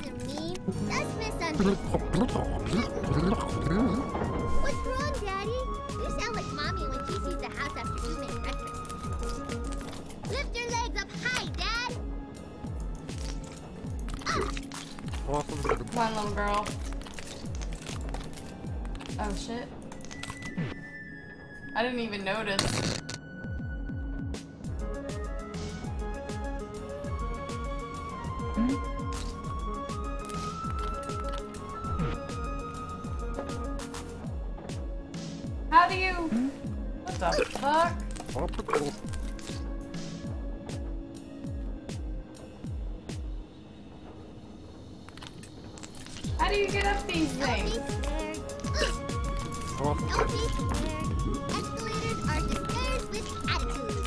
isn't mean, just misunderstood. What's wrong, Daddy? You sound like Mommy when she sees the house after we make breakfast. Lift your legs up high, Dad! Up! Come on, little girl. Oh, shit. I didn't even notice. How do you... What the fuck? How do you get up these things? Don't be scared. Escalators are the stairs with attitude.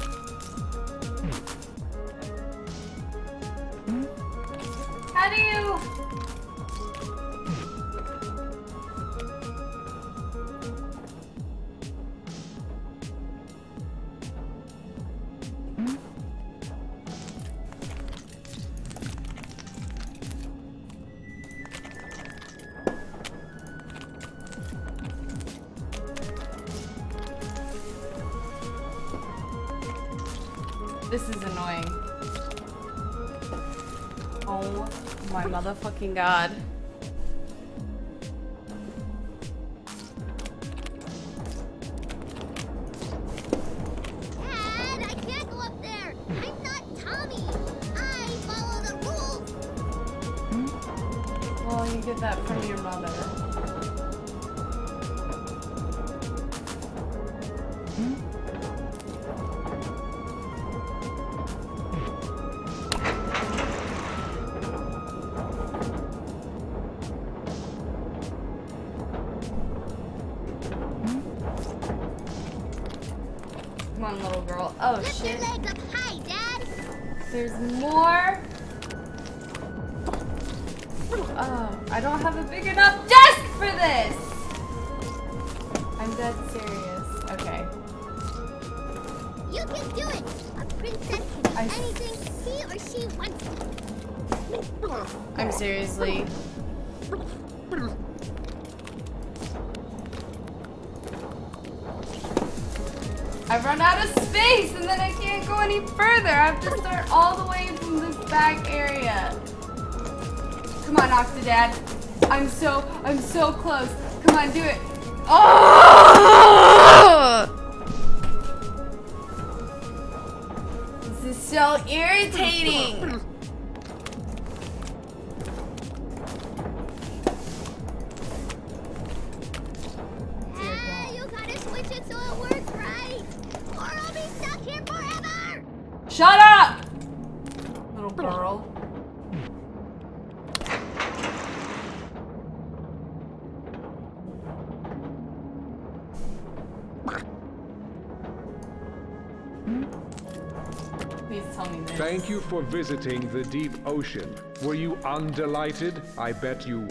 How do you... This is annoying. Oh my motherfucking god. Dad, I can't go up there. I'm not Tommy. I follow the rules. Well, you get that from your mother. Come on, little girl. Oh, lift shit. Your legs up high, Dad. There's more. Oh, I don't have a big enough desk for this. I'm dead serious. Okay. You can do it. A princess can do anything he or she wants to. I'm seriously. I've run out of space, and then I can't go any further. I have to start all the way from this back area. Come on, Octodad. I'm so close. Come on, do it. Oh! This is so irritating. Shut up, little girl. Please tell me this. Thank you for visiting the deep ocean. Were you undelighted? I bet you.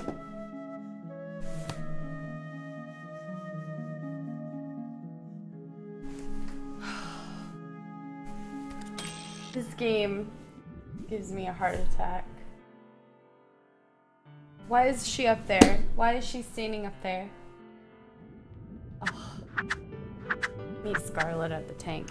This game gives me a heart attack. Why is she up there? Why is she standing up there? Oh. Meet Scarlet at the tank.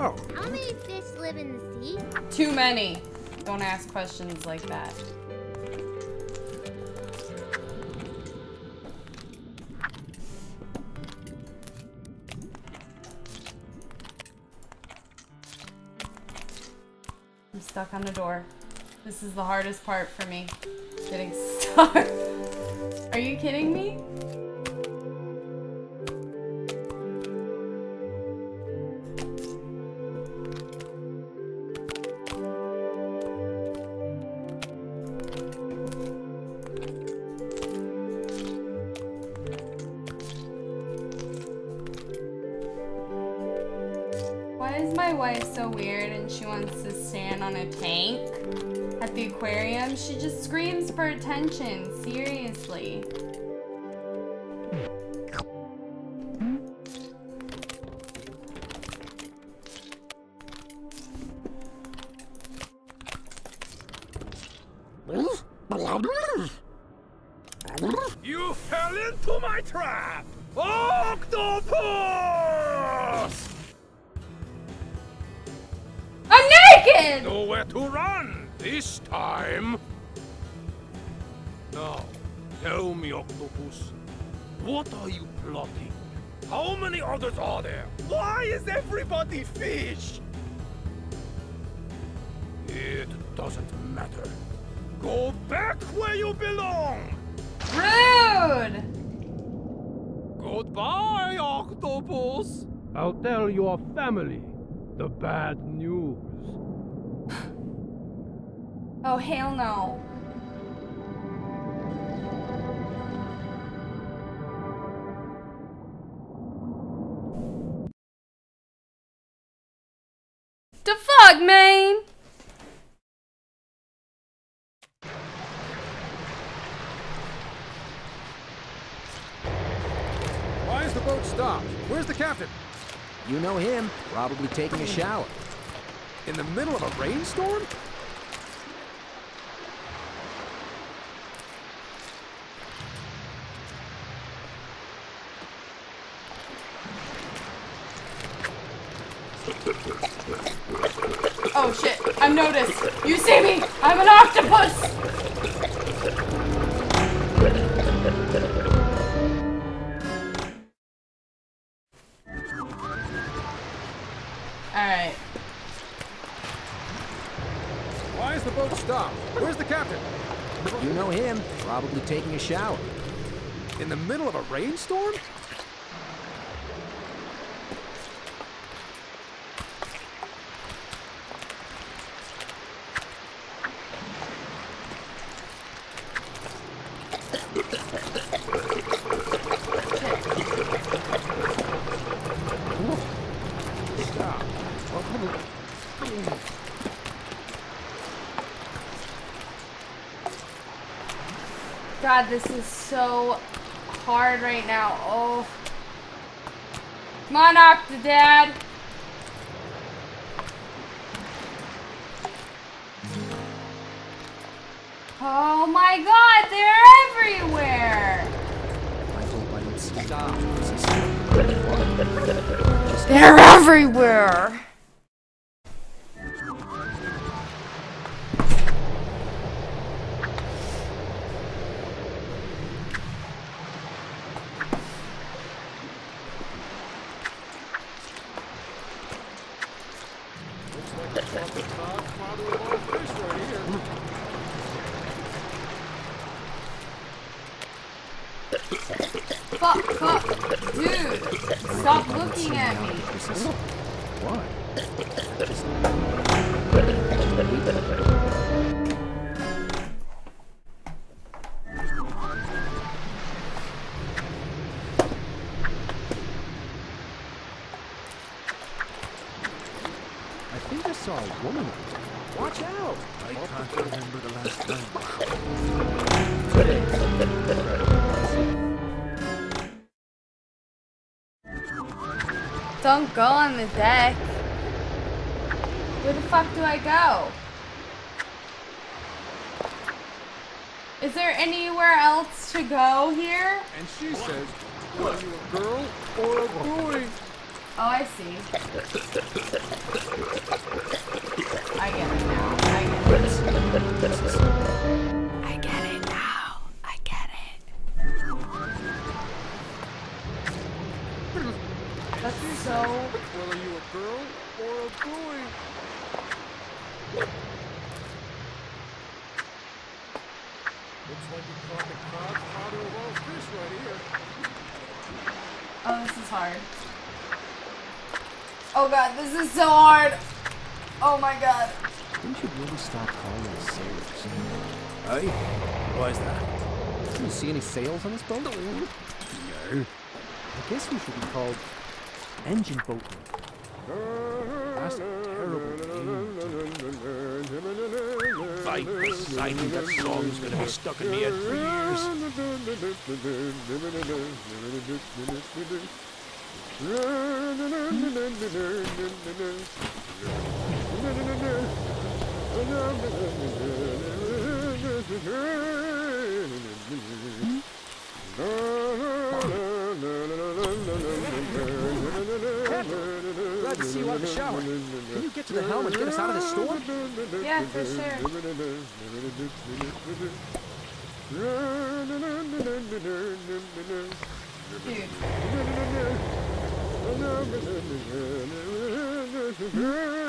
Oh. How many fish live in the sea? Too many. Don't ask questions like that. I'm stuck on the door. This is the hardest part for me. Getting stuck. Are you kidding me? Why is my wife so weird and she wants to stand on a tank at the aquarium? She just screams for attention, seriously. You fell into my trap! Octopus! I'm naked! Nowhere to run this time! Now, tell me, Octopus, what are you plotting? How many others are there? Why is everybody fish? It doesn't matter. Go back where you belong! Rude! Goodbye, Octopus! I'll tell your family the bad news. Oh, hell no. The fuck, man? Why is the boat stopped? Where's the captain? You know him, probably taking a shower. In the middle of a rainstorm? Oh shit, I'm noticed. You see me? I'm an octopus! Alright. Why is the boat stopped? Where's the captain? You know him, probably taking a shower. In the middle of a rainstorm? God, this is so hard right now. Oh, come on, Octodad. Oh my God, they're everywhere. They're everywhere. Fuck, dude, stop looking at me. Why? I think I saw a woman. Watch out! I can't remember the last time. Don't go on the deck. Where the fuck do I go? Is there anywhere else to go here? And she says, "What? You a girl or a boy?" Oh, I see. I get it now. I get it now. I get it. That's so. Whether you a girl or a boy. Looks like you caught the cod, father of all fish right here. Oh, this is hard. Oh God, this is so hard. Oh my God. We should really stop calling us sailors. Hey? Why is that? Do you see any sails on this boat? No. I guess we should be called engine boatmen. That's a terrible name. I knew that song's gonna be stuck in me at 3 years. Glad to see you out of the shower. Can you get to the helm and get us out of the storm? Yeah, for sure. Dude.